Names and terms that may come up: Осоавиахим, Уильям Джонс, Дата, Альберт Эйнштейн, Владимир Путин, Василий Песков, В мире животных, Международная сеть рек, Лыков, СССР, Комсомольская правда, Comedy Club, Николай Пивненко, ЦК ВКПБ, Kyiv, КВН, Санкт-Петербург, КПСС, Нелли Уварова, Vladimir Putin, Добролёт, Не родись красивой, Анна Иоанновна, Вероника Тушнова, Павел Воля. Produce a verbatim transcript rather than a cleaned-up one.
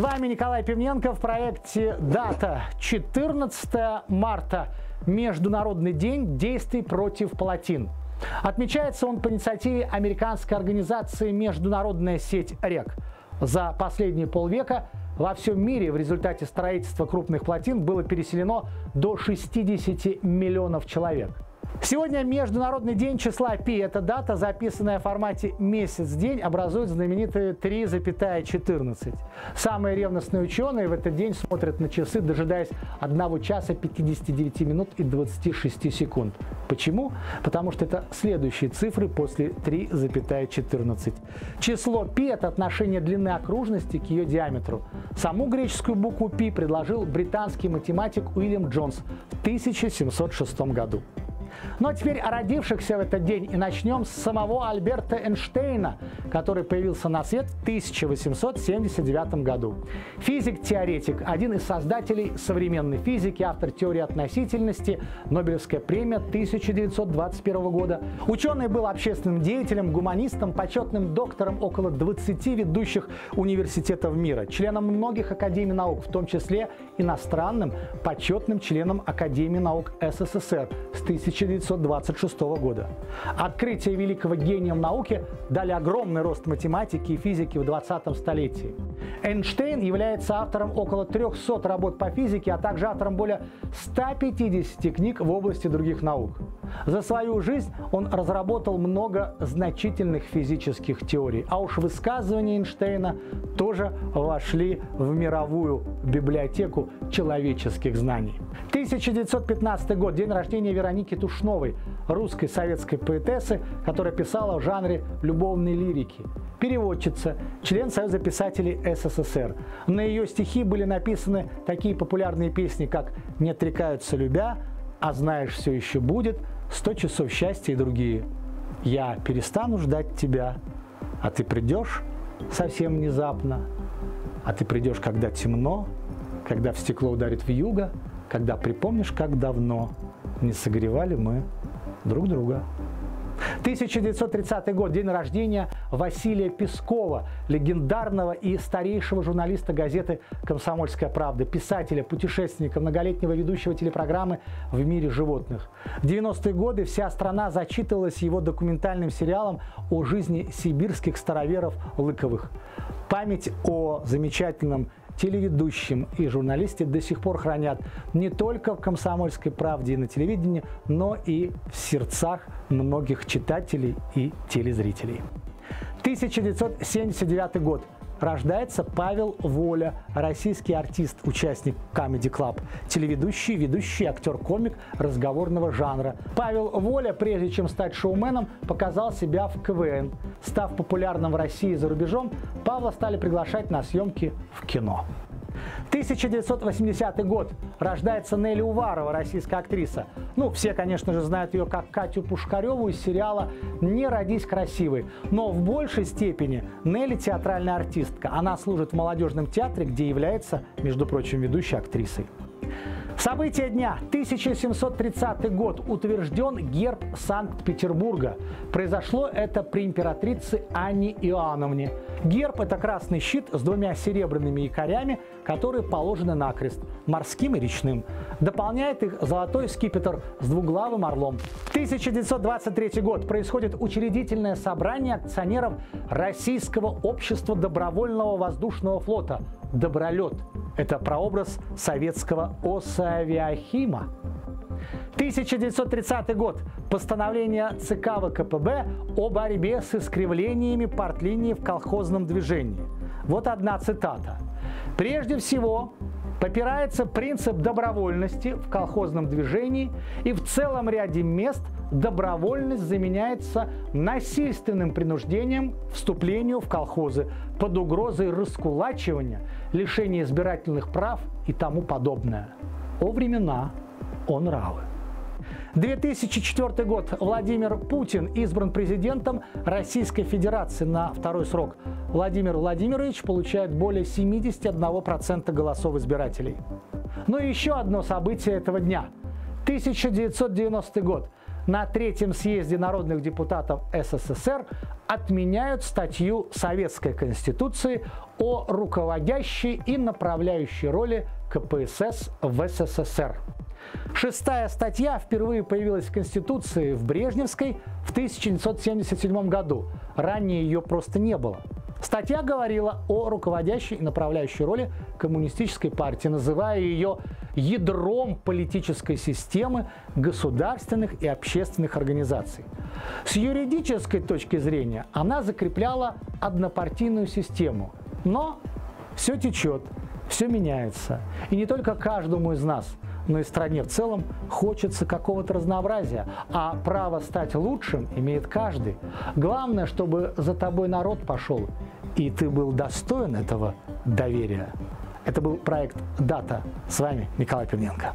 С вами Николай Пивненко в проекте «Дата». четырнадцатое марта – Международный день действий против плотин. Отмечается он по инициативе американской организации «Международная сеть рек». За последние полвека во всем мире в результате строительства крупных плотин было переселено до шестидесяти миллионов человек. Сегодня Международный день числа пи. Эта дата, записанная в формате месяц-день, образует знаменитые три запятая четырнадцать. Самые ревностные ученые в этот день смотрят на часы, дожидаясь одного часа пятидесяти девяти минут и двадцати шести секунд. Почему? Потому что это следующие цифры после три запятая четырнадцать. Число пи – это отношение длины окружности к ее диаметру. Саму греческую букву пи предложил британский математик Уильям Джонс в тысяча семьсот шестом году. Ну а теперь о родившихся в этот день, и начнем с самого Альберта Эйнштейна, который появился на свет в тысяча восемьсот семьдесят девятом году. Физик-теоретик, один из создателей современной физики, автор теории относительности, Нобелевская премия тысяча девятьсот двадцать первого года. Ученый был общественным деятелем, гуманистом, почетным доктором около двадцати ведущих университетов мира, членом многих академий наук, в том числе иностранным почетным членом Академии наук СССР с тысяча девятьсот двадцать шестого года. Открытие великого гения науки дали огромный рост математики и физики в двадцатом столетии. Эйнштейн является автором около трёхсот работ по физике, а также автором более ста пятидесяти книг в области других наук. За свою жизнь он разработал много значительных физических теорий, а уж высказывания Эйнштейна тоже вошли в мировую библиотеку человеческих знаний. тысяча девятьсот пятнадцатый год. День рождения Вероники Тушновой, русской советской поэтессы, которая писала в жанре любовной лирики. Переводчица, член Союза писателей СССР. На ее стихи были написаны такие популярные песни, как «Не отрекаются любя», «А знаешь, все еще будет», «Сто часов счастья» и другие. «Я перестану ждать тебя, а ты придешь совсем внезапно, а ты придешь, когда темно, когда в стекло ударит вьюга, когда припомнишь, как давно не согревали мы друг друга». тысяча девятьсот тридцатый год. День рождения Василия Пескова, легендарного и старейшего журналиста газеты «Комсомольская правда», писателя, путешественника, многолетнего ведущего телепрограммы «В мире животных». В девяностые годы вся страна зачитывалась его документальным сериалом о жизни сибирских староверов Лыковых. Память о замечательном телеведущим и журналисты до сих пор хранят не только в «Комсомольской правде» и на телевидении, но и в сердцах многих читателей и телезрителей. тысяча девятьсот семьдесят девятый год. Рождается Павел Воля, российский артист, участник Comedy Club, телеведущий, ведущий, актер-комик разговорного жанра. Павел Воля, прежде чем стать шоуменом, показал себя в КВН. Став популярным в России и за рубежом, Павла стали приглашать на съемки в кино. тысяча девятьсот восьмидесятый год. Рождается Нелли Уварова, российская актриса. Ну, все, конечно же, знают ее как Катю Пушкареву из сериала «Не родись красивой». Но в большей степени Нелли театральная артистка. Она служит в молодежном театре, где является, между прочим, ведущей актрисой. События дня. тысяча семьсот тридцатый год. Утвержден герб Санкт-Петербурга. Произошло это при императрице Анне Иоанновне. Герб – это красный щит с двумя серебряными якорями, которые положены накрест – морским и речным. Дополняет их золотой скипетр с двуглавым орлом. тысяча девятьсот двадцать третий год. Происходит учредительное собрание акционеров Российского общества добровольного воздушного флота «Добролёт». Это прообраз советского Осоавиахима. тысяча девятьсот тридцатый год. Постановление ЦК ВКПБ о борьбе с искривлениями партлинии в колхозном движении. Вот одна цитата. «Прежде всего, попирается принцип добровольности в колхозном движении, и в целом ряде мест добровольность заменяется насильственным принуждением к вступлению в колхозы под угрозой раскулачивания, лишения избирательных прав и тому подобное. О времена, о нравы». две тысячи четвёртый год. Владимир Путин избран президентом Российской Федерации на второй срок. Владимир Владимирович получает более семидесяти одного процента голосов избирателей. Но еще одно событие этого дня. тысяча девятьсот девяностый год. на Третьем съезде народных депутатов СССР отменяют статью Советской Конституции о руководящей и направляющей роли ка пэ эс эс в эс эс эс эр. Шестая статья впервые появилась в Конституции в Брежневской в тысяча девятьсот семьдесят седьмом году. Ранее ее просто не было. Статья говорила о руководящей и направляющей роли коммунистической партии, называя ее ядром политической системы государственных и общественных организаций. С юридической точки зрения она закрепляла однопартийную систему. Но все течет, все меняется. И не только каждому из нас, но и стране в целом хочется какого-то разнообразия, а право стать лучшим имеет каждый. Главное, чтобы за тобой народ пошел, и ты был достоин этого доверия. Это был проект «Дата». С вами Николай Пивненко.